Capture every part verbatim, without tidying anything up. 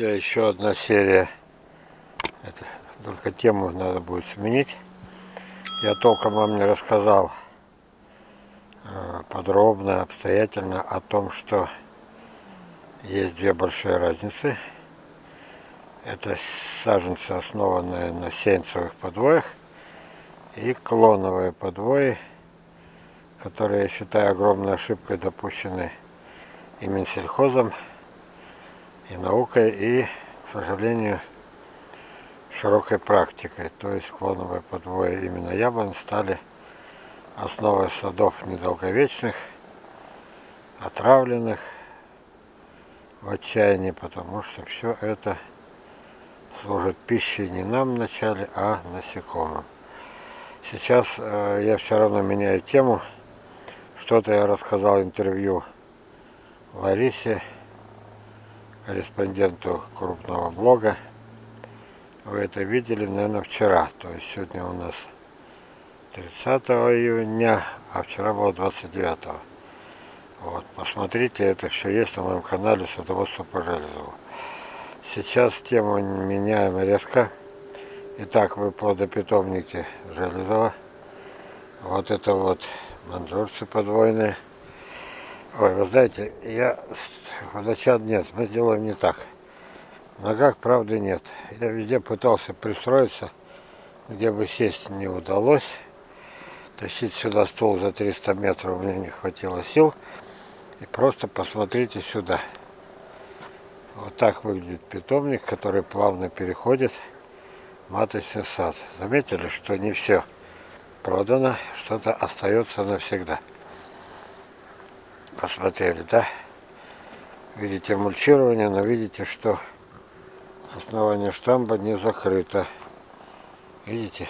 друзья, еще одна серия. Это, только тему надо будет сменить. Я толком вам не рассказал подробно, обстоятельно о том, что есть две большие разницы. Это саженцы, основанные на сеянцевых подвоях, и клоновые подвои, которые, я считаю, огромной ошибкой допущены и Минсельхозом, и наукой, и, к сожалению, широкой практикой. То есть клоновые подвои именно яблонь стали основой садов недолговечных, отравленных в отчаянии, потому что все это служит пищей не нам вначале, а насекомым. Сейчас э, я все равно меняю тему. Что-то я рассказал интервью Ларисе, корреспонденту крупного блога. Вы это видели, наверное, вчера. То есть сегодня у нас тридцатое июня, а вчера было двадцать девятое. Вот, посмотрите, это все есть на моем канале «Садоводство по Железову». Сейчас тему меняем резко. Итак, вы плодопитомники Железова. Вот это вот манжурцы подвойные. Ой, вы знаете, я вначале нет, мы делаем не так. В ногах правды нет. Я везде пытался пристроиться, где бы сесть не удалось. Тащить сюда стол за триста метров мне не хватило сил. И просто посмотрите сюда. Вот так выглядит питомник, который плавно переходит в маточный сад. Заметили, что не все продано, что-то остается навсегда. Посмотрели, да? Видите мульчирование, но видите, что основание штамба не закрыто. Видите?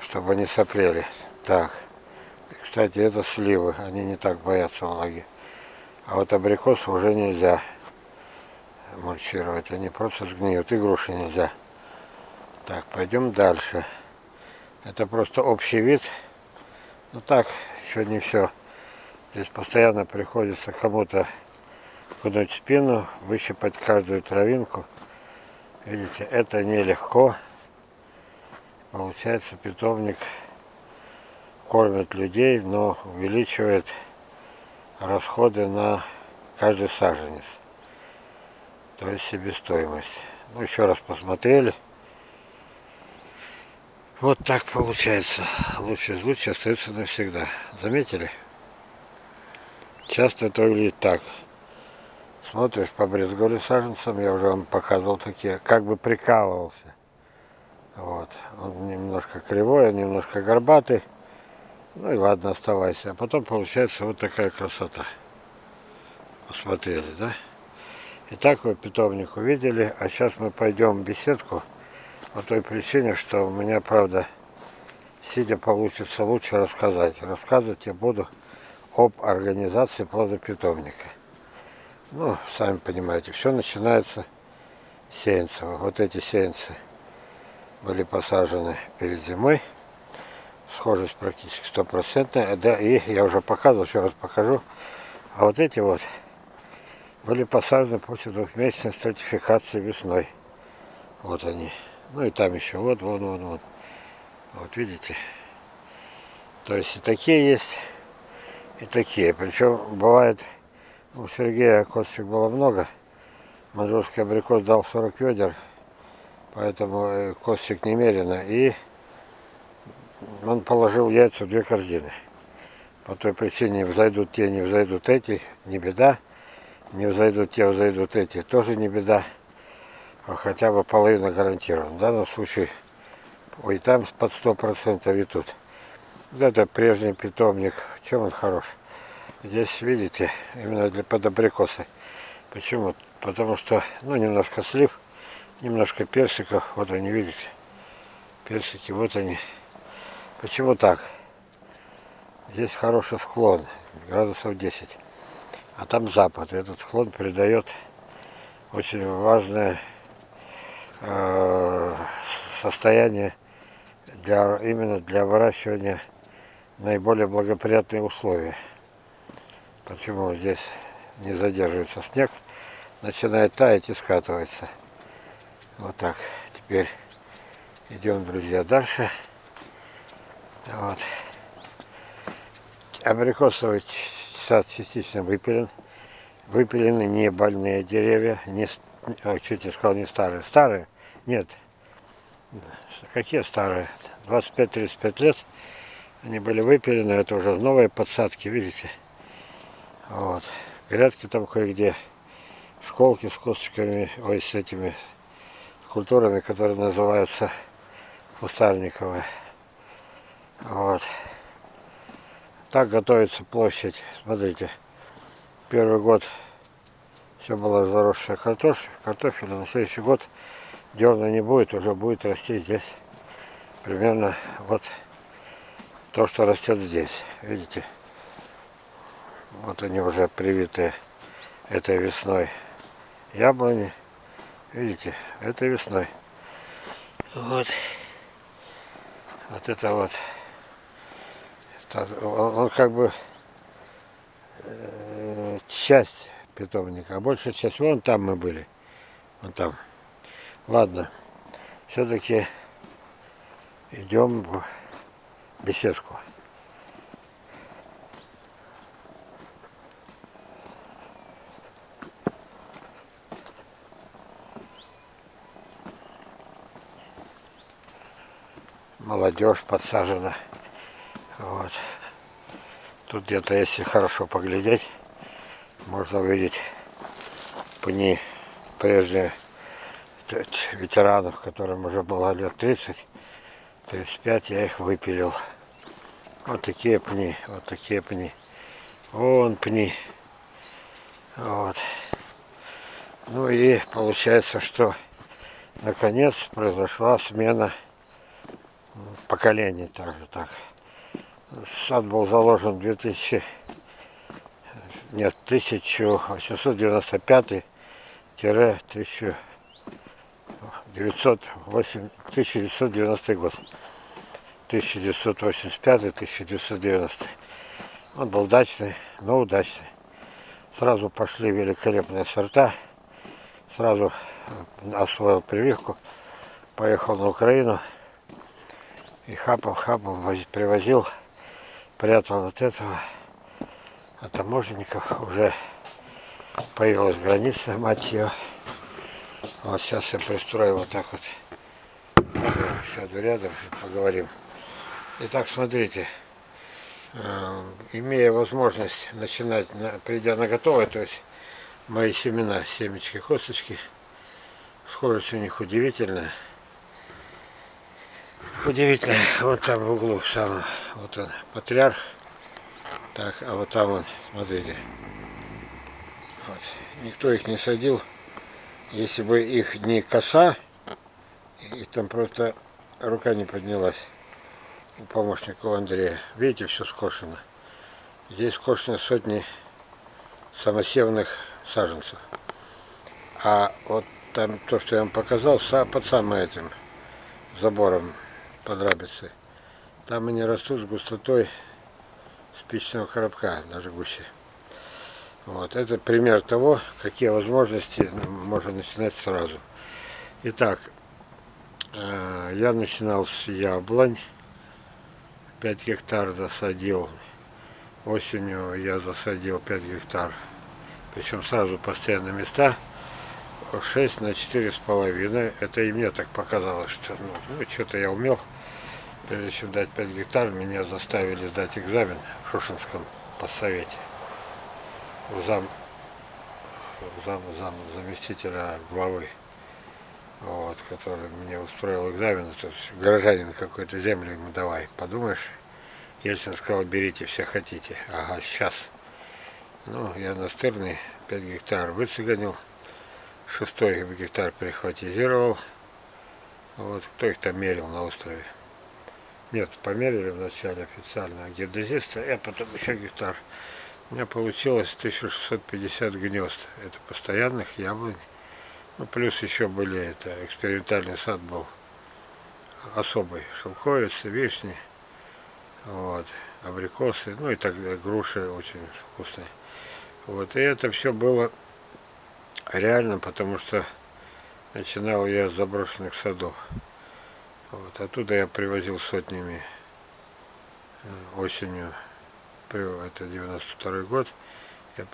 Чтобы они сопрели. Так. Кстати, это сливы, они не так боятся влаги. А вот абрикос уже нельзя мульчировать, они просто сгниют, и груши нельзя. Так, пойдем дальше. Это просто общий вид. Ну так, еще не все. Здесь постоянно приходится кому-то гнуть спину, выщипать каждую травинку. Видите, это нелегко. Получается, питомник кормит людей, но увеличивает расходы на каждый саженец. То есть себестоимость. Ну, еще раз посмотрели. Вот так получается. Лучший из лучших остается навсегда. Заметили? Часто это выглядит так. Смотришь, побрезговали саженцем. Я уже вам показывал такие. Как бы прикалывался. Вот. Он немножко кривой, он немножко горбатый. Ну и ладно, оставайся. А потом получается вот такая красота. Посмотрели, да? Итак, вы питомник увидели, а сейчас мы пойдем в беседку по той причине, что у меня, правда, сидя получится лучше рассказать. Рассказывать я буду об организации плодопитомника. Ну, сами понимаете, все начинается с сеянцева. Вот эти сеянцы были посажены перед зимой. Схожесть практически стопроцентная. Да, и я уже показывал, еще раз покажу. А вот эти вот были посажены после двухмесячной стратификации весной. Вот они. Ну и там еще. Вот, вон, вон, вон. Вот видите. То есть и такие есть, и такие. Причем бывает, у Сергея косточек было много. Мажурский абрикос дал сорок ведер. Поэтому косточек немерено. И он положил яйца в две корзины. По той причине, взойдут те, не взойдут эти, не беда. Не взойдут те, взойдут эти, тоже не беда. А хотя бы половина гарантирована. В данном случае, ой, там под сто процентов и тут. Это прежний питомник. Чем он хорош? Здесь, видите, именно для под абрикосы. Почему? Потому что, ну, немножко слив, немножко персиков. Вот они, видите. Персики, вот они. Почему так? Здесь хороший склон, градусов десять. А там запад. Этот склон передает очень важное э, состояние для, именно для выращивания, наиболее благоприятные условия. Почему здесь не задерживается снег? начинает таять и скатывается. Вот так. Теперь идем, друзья, дальше. Вот. Абрикосовый сад частично выпилен. Выпилены не больные деревья, не, чуть не сказал, не старые. Старые? Нет. Какие старые? двадцать пять — тридцать пять лет они были выпилены. Это уже новые подсадки, видите? Вот. Грядки там кое-где, школки с косточками, ой, с этими культурами, которые называются кустарниковые. Вот. Так готовится площадь. Смотрите. Первый год все было заросшее картофель, картофель, на следующий год дерна не будет, уже будет расти здесь. Примерно вот то, что растет здесь. Видите? Вот они уже привитые этой весной яблони. Видите? Этой весной. Вот. Вот это вот. Он как бы... часть питомника, а большая часть вон там мы были, вон там. Ладно, все-таки идем в беседку. Молодежь подсажена. Вот. Тут где-то, если хорошо поглядеть, можно увидеть пни прежних ветеранов, которым уже было лет тридцать — тридцать пять, я их выпилил. Вот такие пни, вот такие пни. Вон пни. Вот. Ну и получается, что наконец произошла смена поколений также так. Сад был заложен в тысяча восемьсот девяносто пятом — тысяча девятьсот девяностый год. тысяча девятьсот восемьдесят пятый — тысяча девятьсот девяностый. Он был дачный, но удачный. Сразу пошли великолепные сорта. Сразу освоил прививку. Поехал на Украину. И хапал, хапал, привозил. Прятал от этого, от таможенников, уже появилась граница, мать ее. Вот сейчас я пристрою вот так вот, сяду рядом и поговорим. Итак, смотрите, имея возможность начинать, придя на готовое, то есть мои семена, семечки, косточки, схожесть у них удивительная. Удивительно, вот там в углу сам, вот он, патриарх, так, а вот там он, смотрите, вот. Никто их не садил, если бы их не коса, и там просто рука не поднялась у помощника Андрея, видите, все скошено, здесь скошено сотни самосевных саженцев, а вот там то, что я вам показал, под самым этим забором, подрабицы. Там они растут с густотой спичечного коробка, даже гуще. Вот. Это пример того, какие возможности можно начинать сразу. Итак, я начинал с яблонь. пять гектар засадил. Осенью я засадил пять гектар. Причем сразу постоянные места. шесть на четыре с половиной. Это и мне так показалось, что ну, ну, что-то я умел. Прежде чем дать пять гектар, меня заставили сдать экзамен в Шушинском постсовете. У зам, зам, зам заместителя главы, вот, который мне устроил экзамен. То есть горожанин какой-то, землю ему давай. Подумаешь, Ельцин сказал, берите, все хотите. Ага, сейчас. Ну, я настырный, пять гектар выцыганил. Шестой гектар прихватизировал. Вот кто их там мерил на острове? Нет, померили вначале официально геодезиста, а потом еще гектар. У меня получилось тысяча шестьсот пятьдесят гнезд. Это постоянных яблонь. Ну, плюс еще были, это экспериментальный сад был особый. Шелковицы, вишни, вот, абрикосы, ну и так груши очень вкусные. Вот, и это все было реально, потому что начинал я с заброшенных садов. Вот. Оттуда я привозил сотнями осенью, это девяносто второй год, я,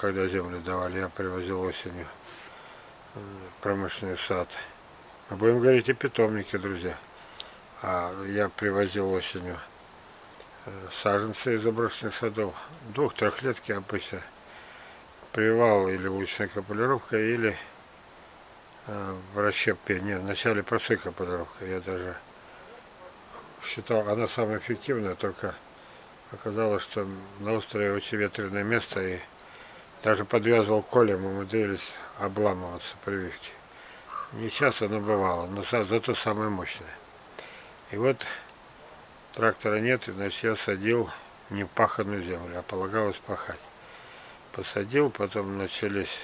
когда землю давали, я привозил осенью промышленный сад. Мы будем говорить о питомнике, друзья. А я привозил осенью саженцы из заброшенных садов, двух-трехлетки обычно. Привал или уличная копулировка, или э, в расщепке. Нет, вначале простая копулировка. Я даже считал, она самая эффективная, только оказалось, что на острове очень ветреное место, и даже подвязывал колем, умудрились обламываться прививки. Не часто, но бывало, но зато самое мощное. И вот трактора нет, и значит я садил не паханную землю, а полагалось пахать. Посадил, потом начались,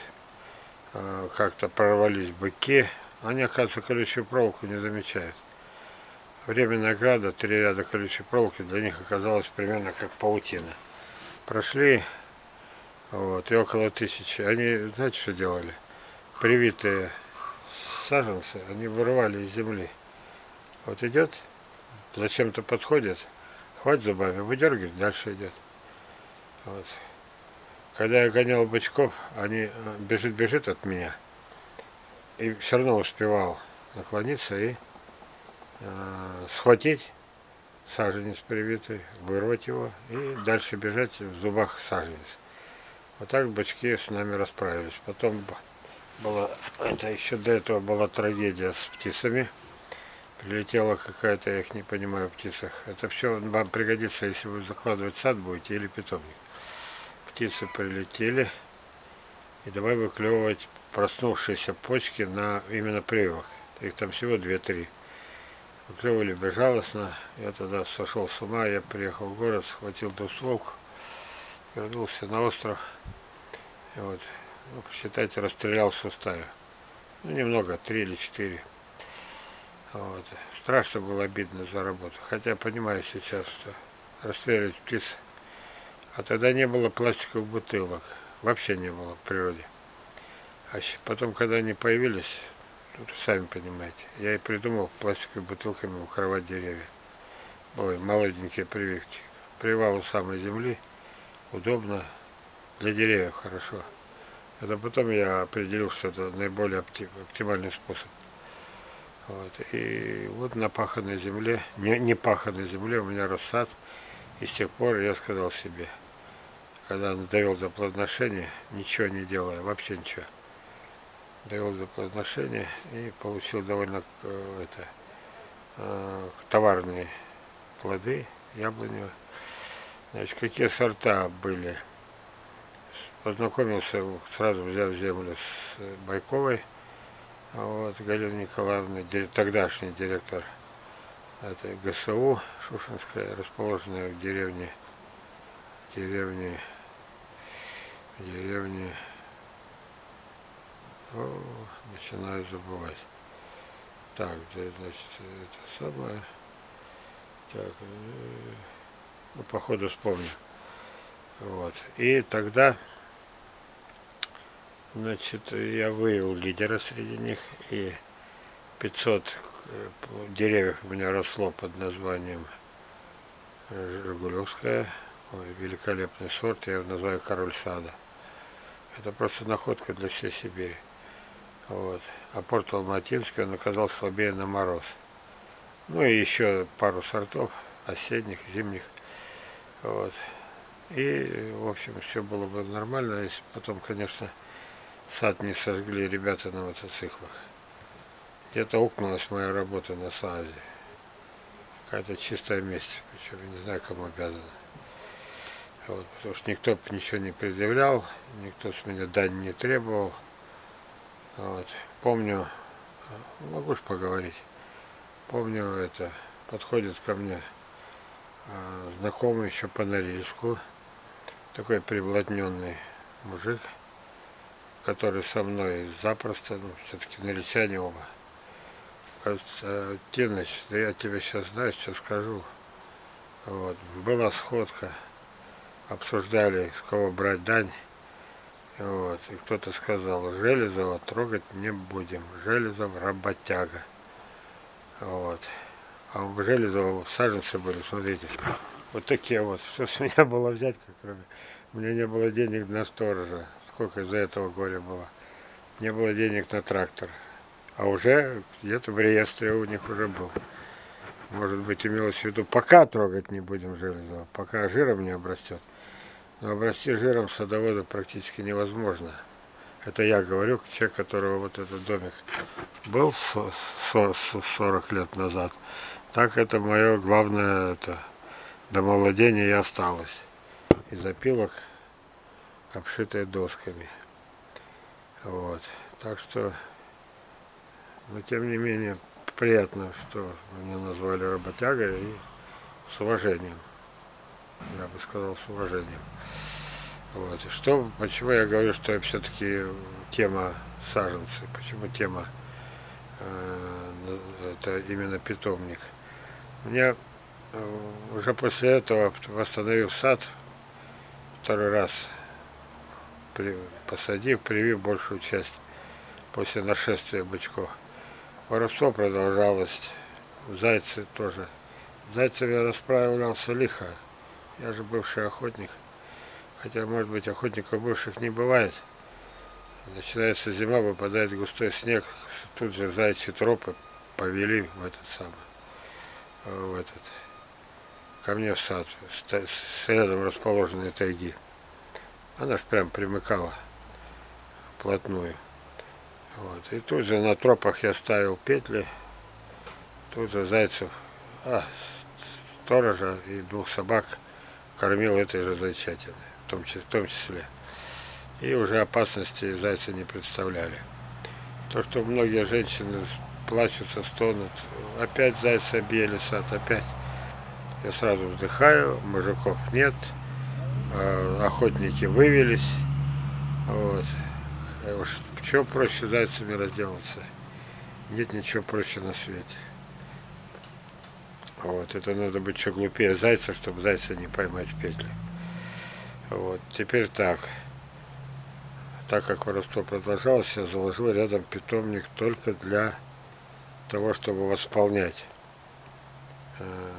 э, как-то прорвались быки. Они, оказывается, колючую проволоку не замечают. Временная ограда, три ряда колючей проволоки, для них оказалось примерно как паутина. Прошли, вот, и около тысячи. Они, знаете, что делали? Привитые саженцы, они вырывали из земли. Вот идет, зачем-то подходит, хватит зубами, выдергивает, дальше идет. Вот. Когда я гонял бычков, они бежит-бежит от меня. И все равно успевал наклониться и э, схватить саженец привитый, вырвать его и дальше бежать в зубах саженец. Вот так бычки с нами расправились. Потом была, это еще до этого была трагедия с птицами. Прилетела какая-то, я их не понимаю, птицах. Это все вам пригодится, если вы закладывать сад будете или питомник. Птицы прилетели, и давай выклевывать проснувшиеся почки на именно прививах. Их там всего две-три. Выклевывали безжалостно. Я тогда сошел с ума, я приехал в город, схватил двустволку, вернулся на остров. И вот, ну, считайте, расстрелял в суставе. Ну, немного, три или четыре. Вот. Страшно было, обидно за работу. Хотя понимаю сейчас, что расстреливать птиц. А тогда не было пластиковых бутылок, вообще не было в природе. А потом, когда они появились, тут сами понимаете, я и придумал пластиковыми бутылками укрывать деревья. Ой, молоденькие прививки. Привал у самой земли, удобно, для деревьев хорошо. Это потом я определил, что это наиболее оптимальный способ. Вот. И вот на паханной земле, не, не паханной земле у меня рассад. И с тех пор я сказал себе, когда довел до плодоношения, ничего не делая, вообще ничего. Довел до плодоношения и получил довольно это, э, товарные плоды, яблоневые. Значит, какие сорта были? Познакомился, сразу взял землю с Байковой, вот, Галиной Николаевной, тогдашний директор. Это ГСУ Шушинская, расположенная в деревне, в деревне, в деревне, о, начинаю забывать. Так, значит, это самое, так, ну, походу вспомню. Вот, и тогда, значит, я выявил лидера среди них, и пятьсот деревьев у меня росло под названием Жигулевская. Ой, великолепный сорт, я его называю король сада. Это просто находка для всей Сибири. Вот. А порт Алматинский, он оказался слабее на мороз. Ну и еще пару сортов, осенних, зимних. Вот. И, в общем, все было бы нормально, если потом, конечно, сад не сожгли ребята на мотоциклах. Где-то укнулась моя работа на саде. Какая-то чистая месть, причем я не знаю, кому обязана. Вот, потому что никто ничего не предъявлял, никто с меня дань не требовал. Вот. Помню, могу же поговорить, помню это, подходит ко мне э, знакомый еще по Норильску, такой приблотненный мужик, который со мной запросто, ну, все-таки норильчане оба. Кажется, Тиныч, да я тебе сейчас знаю, что скажу. Вот. Была сходка, обсуждали, с кого брать дань. Вот. И кто-то сказал, Железова трогать не будем. Железов работяга. Вот. А у Железова саженцы были, смотрите. Вот такие вот. Что с меня было взять, как кроме. У меня не было денег на сторожа. Сколько из-за этого горя было. Не было денег на трактор. А уже где-то в реестре у них уже был. Может быть, имелось в виду, пока трогать не будем Железова, пока жиром не обрастет. Но обрасти жиром садовода практически невозможно. Это я говорю, человек, которого вот этот домик был сорок лет назад. Так это мое главное это, домовладение и осталось. Из опилок, обшитые досками. Вот. Так что, но тем не менее, приятно, что меня назвали работягой и с уважением. Я бы сказал, с уважением. Вот. Что, почему я говорю, что все-таки тема саженцы, почему тема э, это именно питомник. У меня уже после этого, восстановив сад, второй раз при, посадив, привив большую часть после нашествия бычков. Воровство продолжалось, зайцы тоже. Зайцами я расправлялся лихо. Я же бывший охотник, хотя, может быть, охотников бывших не бывает. Начинается зима, выпадает густой снег, тут же зайчьи тропы повели в этот самый, в этот, ко мне в сад, с рядом расположенной тайги. Она же прям примыкала вплотную. Вот. И тут же на тропах я ставил петли, тут же зайцев, а, сторожа и двух собак кормил этой же зайчатиной, в том числе, в том числе. И уже опасности зайцы не представляли. То, что многие женщины плачутся, стонут, опять зайцы объели сад, опять. Я сразу вздыхаю, мужиков нет, охотники вывелись. Вот. Чего проще зайцами разделаться? Нет ничего проще на свете. Вот, это надо быть что глупее зайца, чтобы зайца не поймать в петли. Вот, теперь так. Так как воровство продолжалось, я заложил рядом питомник только для того, чтобы восполнять э,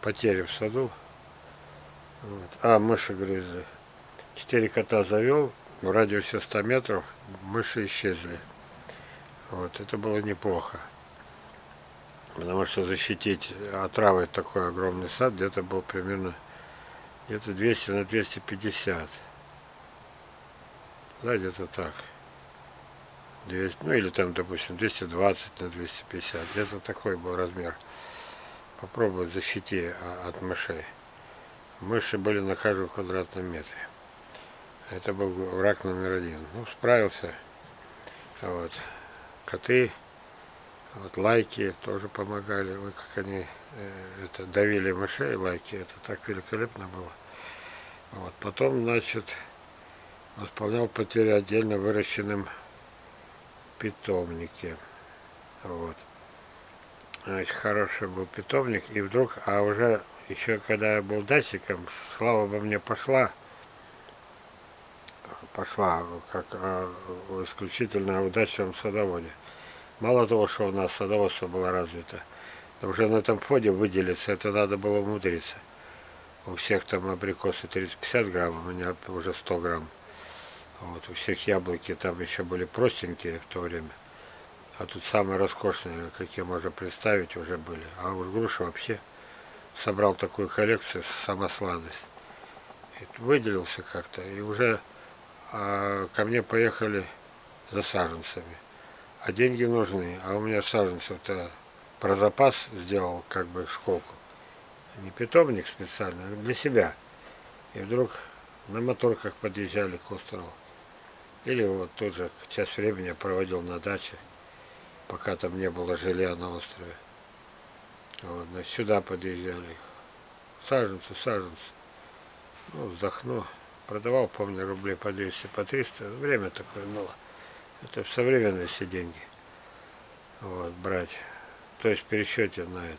потери в саду. Вот. А, мыши грызли. Четыре кота завел, в радиусе ста метров мыши исчезли. Вот, это было неплохо. Потому что защитить отравой такой огромный сад где-то был примерно где-то двести на двести пятьдесят. Да, где-то так. двести, ну или там, допустим, двести двадцать на двести пятьдесят. Где-то такой был размер. Попробуй защити от мышей. Мыши были на каждом квадратном метре. Это был враг номер один. Ну, справился. Вот. Коты. Вот лайки тоже помогали, вот как они э, это, давили мышей, лайки, это так великолепно было. Вот. Потом, значит, восполнял потери отдельно выращенным питомнике. Вот. Значит, хороший был питомник, и вдруг, а уже еще когда я был дачником, слава обо мне пошла, пошла как а, исключительно удачливом садоводе. Мало того, что у нас садоводство было развито, уже на этом фоне выделиться, это надо было умудриться. У всех там абрикосы тридцать-пятьдесят грамм, у меня уже сто грамм. Вот, у всех яблоки там еще были простенькие в то время. А тут самые роскошные, какие можно представить, уже были. А уж груши вообще собрал такую коллекцию, сама сладость. Выделился как-то, и уже а, ко мне поехали за саженцами. А деньги нужны, а у меня саженцев-то про запас сделал как бы школку. Не питомник специально, а для себя. И вдруг на моторках подъезжали к острову. Или вот тут же часть времени я проводил на даче, пока там не было жилья на острове. Вот, значит, сюда подъезжали. Саженцы, саженцы. Ну, вздохну. Продавал, помню, рублей по двести, по триста. Время такое было. Это в современные все деньги вот, брать, то есть в пересчете на это,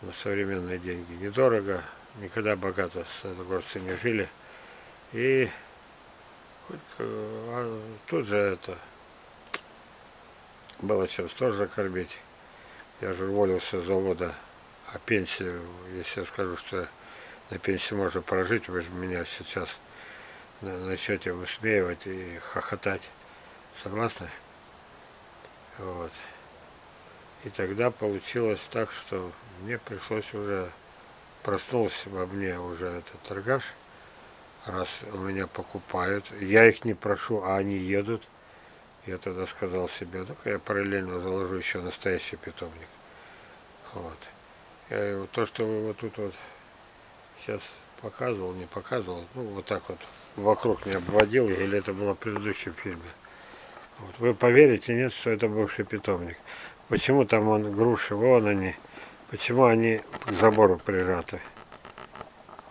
на современные деньги. Недорого, никогда богато садогорцы не жили. И А тут же это было чем тоже кормить. Я же уволился с завода, а пенсию, если я скажу, что на пенсии можно прожить, вы же меня сейчас начнете высмеивать и хохотать. Согласны? Вот. И тогда получилось так, что мне пришлось уже, проснулся во мне уже этот торгаш, раз у меня покупают, я их не прошу, а они едут. Я тогда сказал себе, ну-ка я параллельно заложу еще настоящий питомник. Вот. Я, то, что вы вот тут вот сейчас показывал, не показывал, ну вот так вот вокруг не обводил, или это было в предыдущем фильме. Вот. Вы поверите, нет, что это бывший питомник. Почему там он груши, вон они, почему они к забору прижаты.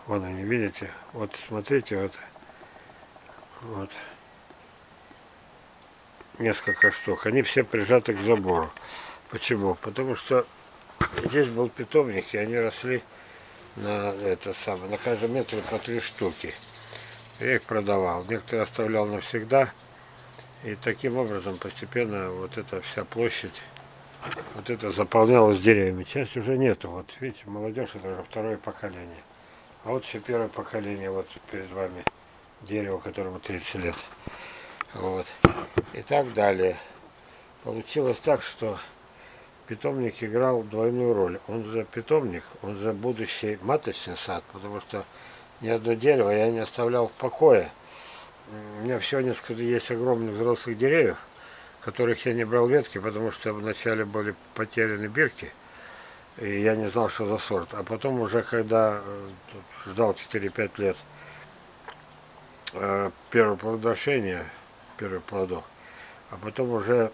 Вон они, видите? Вот смотрите, вот. Вот. Несколько штук. Они все прижаты к забору. Почему? Потому что здесь был питомник, и они росли на это самое, на каждом метре по три штуки. Я их продавал. Некоторые оставлял навсегда. И таким образом постепенно вот эта вся площадь, вот это заполнялось деревьями. Часть уже нету. Вот видите, молодежь это уже второе поколение. А вот все первое поколение, вот перед вами дерево, которому тридцать лет. Вот. И так далее. Получилось так, что питомник играл двойную роль. Он за питомник, он за будущий маточный сад, потому что ни одно дерево я не оставлял в покое. У меня всего несколько есть огромных взрослых деревьев, которых я не брал ветки, потому что вначале были потеряны бирки, и я не знал, что за сорт. А потом уже, когда ждал четыре-пять лет первого плодоношения, первых плодов, а потом уже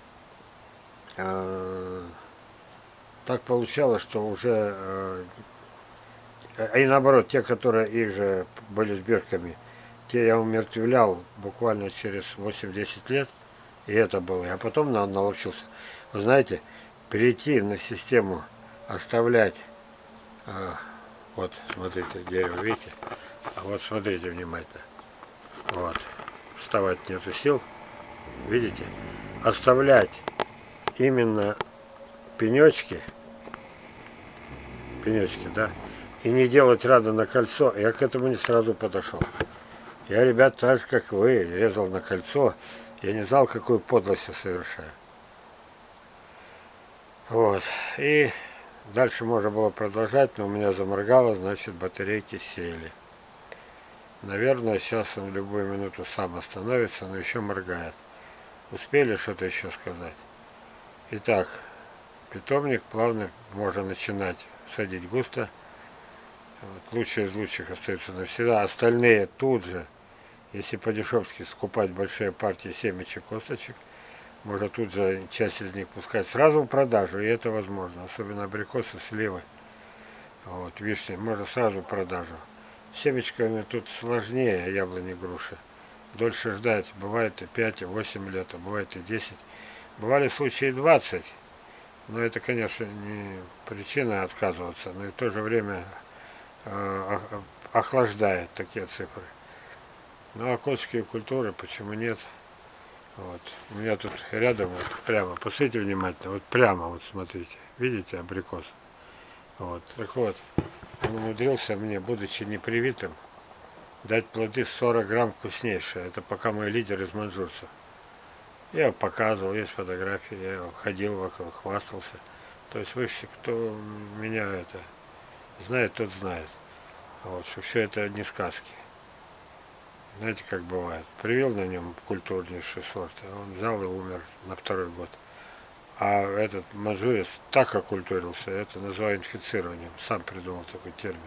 э, так получалось, что уже э, и наоборот, те, которые их же были с бирками, те я умертвлял буквально через восемь-десять лет, и это было. А потом на, наловчился. Вы знаете, перейти на систему оставлять, э, вот смотрите, дерево, видите, а вот смотрите внимательно, вот, вставать нету сил. Видите? Оставлять именно пенечки, пенечки, да, и не делать рада на кольцо. Я к этому не сразу подошел. Я, ребят, так же, как вы, резал на кольцо. Я не знал, какую подлость я совершаю. Вот. И дальше можно было продолжать, но у меня заморгало, значит, батарейки сели. Наверное, сейчас он в любую минуту сам остановится, но еще моргает. Успели что-то еще сказать? Итак, питомник плавно можно начинать садить густо. Вот, лучшие из лучших остаются навсегда. Остальные тут же, если по-дешевски скупать большие партии семечек, косточек, можно тут же часть из них пускать сразу в продажу, и это возможно. Особенно абрикосы, сливы, вот, вишни, можно сразу в продажу. С семечками тут сложнее, яблони, груши. Дольше ждать. Бывает и пять, и восемь лет, а бывает и десять. Бывали случаи двадцать. Но это, конечно, не причина отказываться, но и в то же время э, охлаждает такие цифры. Ну а кочки и культуры, почему нет? Вот. У меня тут рядом, вот, прямо, посмотрите внимательно, вот прямо, вот смотрите, видите абрикос? Вот. Так вот, он умудрился мне, будучи непривитым, дать плоды сорок грамм вкуснейшие. Это пока мой лидер из маньчжурцев. Я показывал, есть фотографии, я ходил вокруг, хвастался. То есть вы все, кто меня это знает, тот знает. Вот, что все это не сказки. Знаете, как бывает. Привел на нем культурнейший сорт, а он взял и умер на второй год. А этот мажурец так окультурился, это называю инфицированием. Сам придумал такой термин.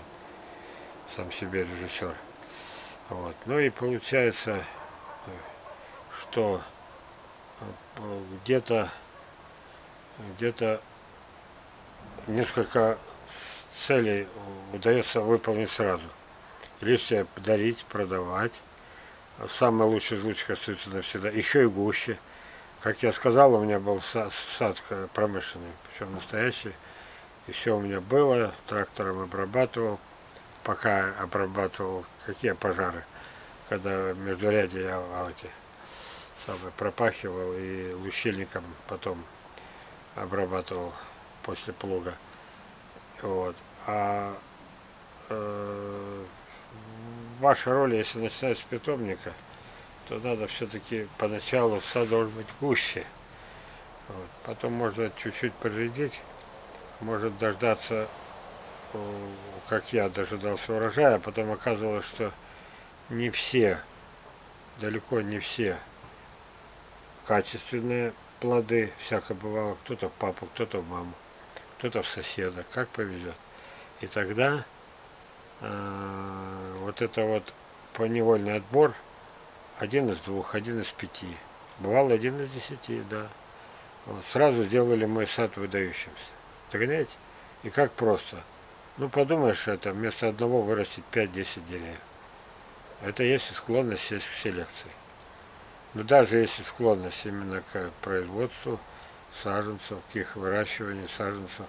Сам себе режиссер. Вот. Ну и получается, что где-то где-то несколько целей удается выполнить сразу. Листья дарить, продавать. Самое лучшее из лучших остается навсегда. Еще и гуще. Как я сказал, у меня был сад, сад промышленный, причем настоящий. И все у меня было, трактором обрабатывал, пока обрабатывал, какие пожары. когда междурядье я эти, самые, пропахивал и лущильником потом обрабатывал после плуга. Вот. А э, ваша роль, если начинать с питомника, то надо все-таки поначалу сад должен быть гуще. Вот. Потом можно чуть-чуть поредеть, может дождаться, как я дожидался урожая, а потом оказывалось, что не все, далеко не все качественные плоды, всяко бывало, кто-то в папу, кто-то в маму, кто-то в соседа, как повезет. И тогда э, вот это вот поневольный отбор, один из двух, один из пяти, бывал один из десяти, да. Вот, сразу сделали мой сад выдающимся. Догоняете? И как просто. Ну, подумаешь, это вместо одного вырастить пять-десять деревьев. Это если склонность есть к селекции. Но даже если склонность именно к производству саженцев, к их выращиванию саженцев,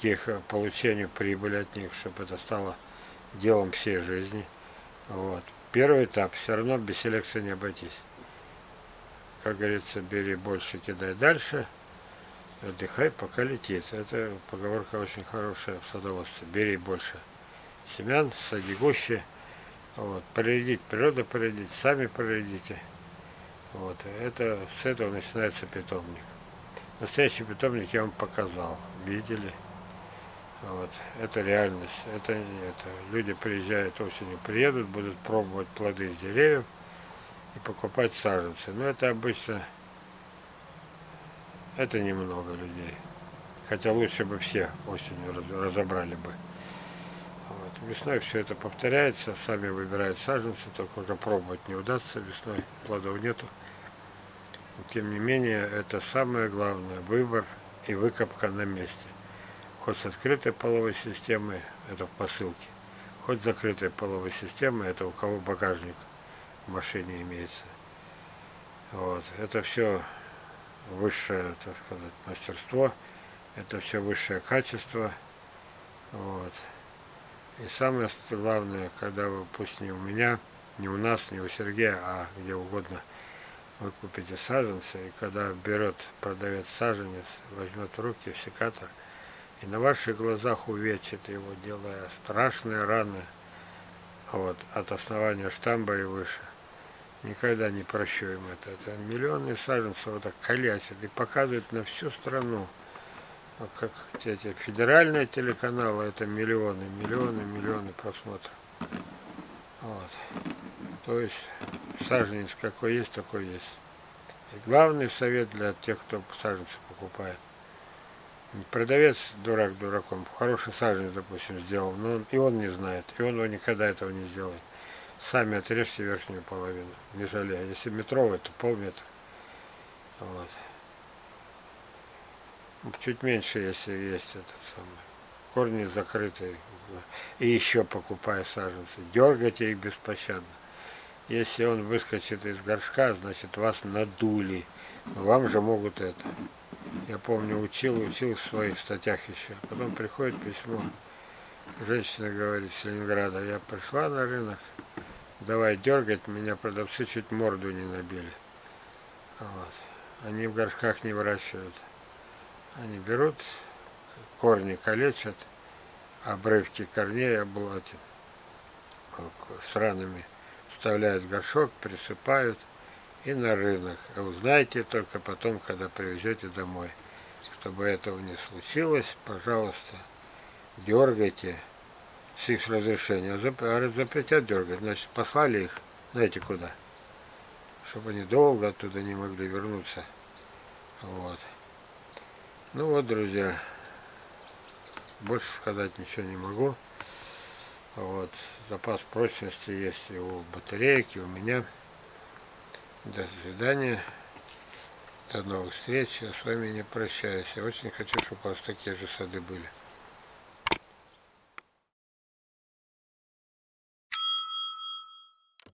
к их получению прибыли от них, чтобы это стало делом всей жизни. Вот. Первый этап. Все равно без селекции не обойтись. Как говорится, бери больше, кидай дальше. Отдыхай, пока летит. Это поговорка очень хорошая в садоводстве. Бери больше семян, сади гуще. Вот. Поредить, природа поредить, сами поредите. Вот. Это, с этого начинается питомник. Настоящий питомник я вам показал. Видели? Вот. Это реальность. Это, это. Люди приезжают осенью, приедут, будут пробовать плоды с деревьев и покупать саженцы. Но это обычно... Это немного людей, хотя лучше бы все осенью разобрали бы. Вот. Весной все это повторяется, сами выбирают саженцы, только уже пробовать не удастся, весной плодов нету. Но, тем не менее, это самое главное, выбор и выкопка на месте. Хоть с открытой половой системой, это в посылке, хоть с закрытой половой системой, это у кого багажник в машине имеется. Вот. Это все... высшее, так сказать, мастерство, это все высшее качество. Вот. И самое главное, когда вы, пусть не у меня, не у нас, не у Сергея, а где угодно, вы купите саженцы, и когда берет продавец саженец, возьмет в руки секатор, и на ваших глазах увечит его, делая страшные раны, вот, от основания штамба и выше. Никогда не прощу им это. Это миллионы саженцев вот так калячат и показывают на всю страну. Как эти федеральные телеканалы, это миллионы, миллионы, миллионы просмотров. Вот. То есть саженец какой есть, такой есть. И главный совет для тех, кто саженцы покупает. Продавец дурак дураком. Хороший саженец, допустим, сделал, но он, и он не знает, и он его никогда этого не сделает. Сами отрежьте верхнюю половину, не жалея. Если метровый, то полметра. Вот. Чуть меньше, если есть этот самый. Корни закрытые. И еще покупая саженцы. Дергайте их беспощадно. Если он выскочит из горшка, значит вас надули. Но вам же могут это. Я помню, учил, учил в своих статьях еще. Потом приходит письмо. Женщина говорит с Ленинграда, я пришла на рынок. Давай дергать, меня продавцы чуть морду не набили. Вот. Они в горшках не выращивают. Они берут, корни калечат, обрывки корней облатят, с ранами вставляют в горшок, присыпают и на рынок. А узнайте только потом, когда привезете домой. Чтобы этого не случилось, пожалуйста, дергайте. С их разрешения. А запретят дергать, значит, послали их, знаете куда, чтобы они долго оттуда не могли вернуться. Вот. Ну вот, друзья, больше сказать ничего не могу. Вот. Запас прочности есть и у батареек, и у меня. До свидания, до новых встреч. Я с вами не прощаюсь. Я очень хочу, чтобы у вас такие же сады были.